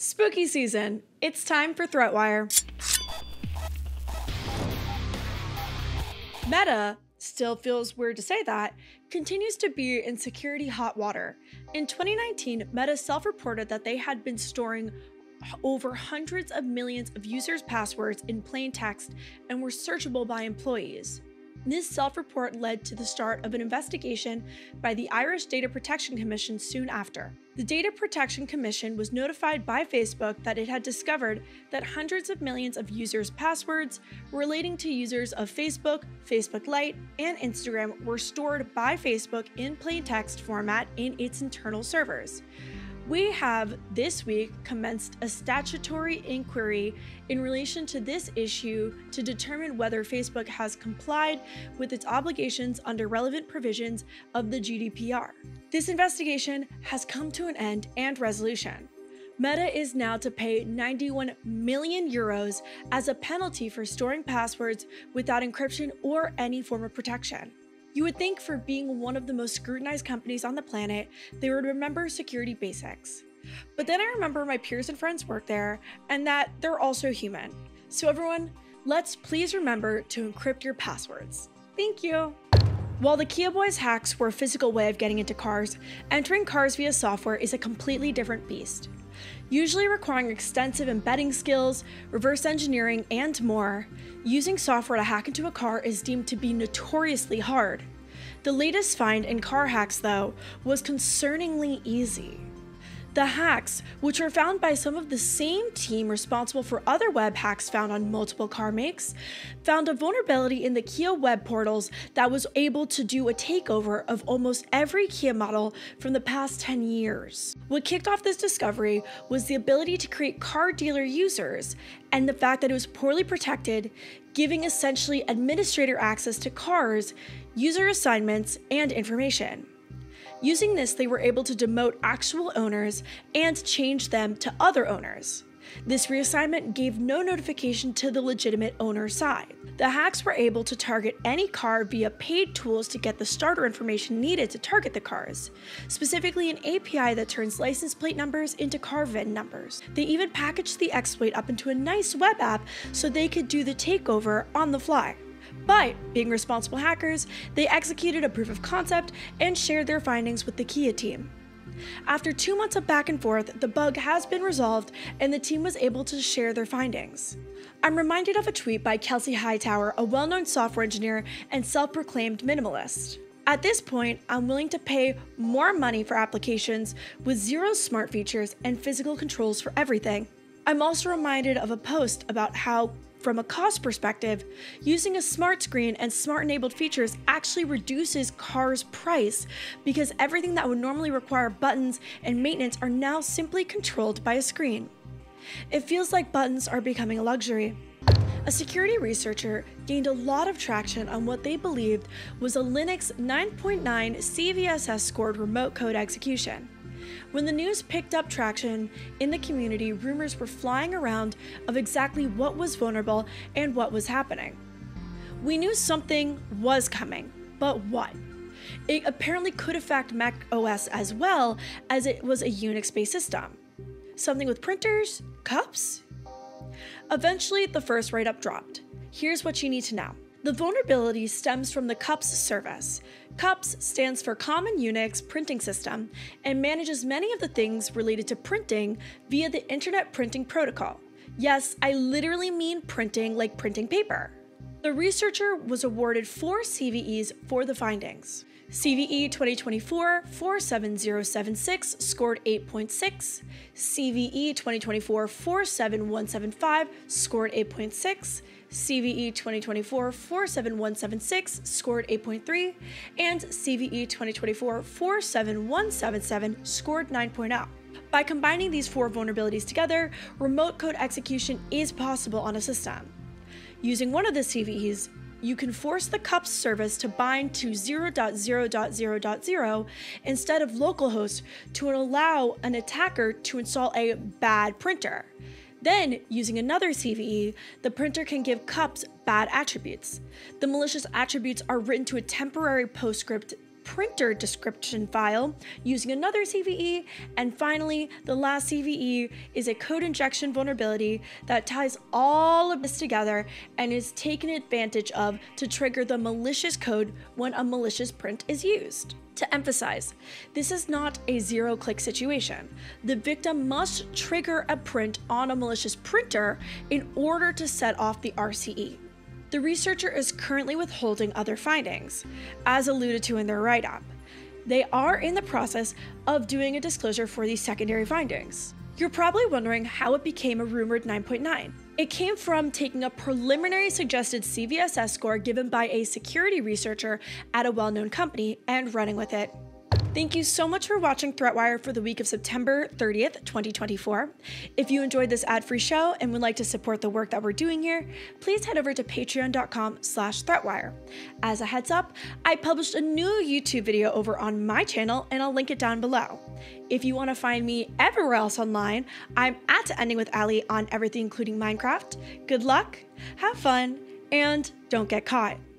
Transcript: Spooky season. It's time for ThreatWire. Meta, still feels weird to say that, continues to be in security hot water. In 2019, Meta self-reported that they had been storing over hundreds of millions of users' passwords in plain text and were searchable by employees. This self-report led to the start of an investigation by the Irish Data Protection Commission soon after. The Data Protection Commission was notified by Facebook that it had discovered that hundreds of millions of users' passwords relating to users of Facebook, Facebook Lite, and Instagram were stored by Facebook in plain text format in its internal servers. We have, this week, commenced a statutory inquiry in relation to this issue to determine whether Facebook has complied with its obligations under relevant provisions of the GDPR. This investigation has come to an end and resolution. Meta is now to pay 91 million euros as a penalty for storing passwords without encryption or any form of protection. You would think, for being one of the most scrutinized companies on the planet, they would remember security basics. But then I remember my peers and friends work there, and that they're also human. So everyone, let's please remember to encrypt your passwords. Thank you. While the Kia Boys hacks were a physical way of getting into cars, entering cars via software is a completely different beast, usually requiring extensive embedding skills, reverse engineering, and more. Using software to hack into a car is deemed to be notoriously hard. The latest find in car hacks, though, was concerningly easy. The hacks, which were found by some of the same team responsible for other web hacks found on multiple car makes, found a vulnerability in the Kia web portals that was able to do a takeover of almost every Kia model from the past 10 years. What kicked off this discovery was the ability to create car dealer users and the fact that it was poorly protected, giving essentially administrator access to cars, user assignments, and information. Using this, they were able to demote actual owners and change them to other owners. This reassignment gave no notification to the legitimate owner side. The hacks were able to target any car via paid tools to get the starter information needed to target the cars, specifically an API that turns license plate numbers into car VIN numbers. They even packaged the exploit up into a nice web app so they could do the takeover on the fly. But, being responsible hackers, they executed a proof of concept and shared their findings with the Kia team. After 2 months of back and forth, the bug has been resolved and the team was able to share their findings. I'm reminded of a tweet by Kelsey Hightower, a well-known software engineer and self-proclaimed minimalist. At this point, I'm willing to pay more money for applications with zero smart features and physical controls for everything. I'm also reminded of a post about how, from a cost perspective, using a smart screen and smart-enabled features actually reduces cars' price because everything that would normally require buttons and maintenance are now simply controlled by a screen. It feels like buttons are becoming a luxury. A security researcher gained a lot of traction on what they believed was a Linux 9.9 CVSS scored remote code execution. When the news picked up traction in the community, rumors were flying around of exactly what was vulnerable and what was happening. We knew something was coming, but what? It apparently could affect Mac OS as well, as it was a Unix-based system. Something with printers? CUPS? Eventually, the first write-up dropped. Here's what you need to know. The vulnerability stems from the CUPS service. CUPS stands for Common Unix Printing System and manages many of the things related to printing via the Internet Printing Protocol. Yes, I literally mean printing, like printing paper. The researcher was awarded 4 CVEs for the findings. CVE 2024-47076 scored 8.6, CVE 2024-47175 scored 8.6, CVE 2024-47176 scored 8.3, and CVE 2024-47177 scored 9.0. By combining these 4 vulnerabilities together, remote code execution is possible on a system. Using one of the CVEs, you can force the CUPS service to bind to 0.0.0.0 instead of localhost to allow an attacker to install a bad printer. Then, using another CVE, the printer can give CUPS bad attributes. The malicious attributes are written to a temporary PostScript printer description file using another CVE. And finally, the last CVE is a code injection vulnerability that ties all of this together and is taken advantage of to trigger the malicious code when a malicious print is used. To emphasize, this is not a zero-click situation. The victim must trigger a print on a malicious printer in order to set off the RCE. The researcher is currently withholding other findings, as alluded to in their write-up. They are in the process of doing a disclosure for these secondary findings. You're probably wondering how it became a rumored 9.9. It came from taking a preliminary suggested CVSS score given by a security researcher at a well-known company and running with it. Thank you so much for watching ThreatWire for the week of September 30th, 2024. If you enjoyed this ad-free show and would like to support the work that we're doing here, please head over to patreon.com/ThreatWire. As a heads up, I published a new YouTube video over on my channel and I'll link it down below. If you want to find me everywhere else online, I'm at EndingWithAli on everything including Minecraft. Good luck, have fun, and don't get caught.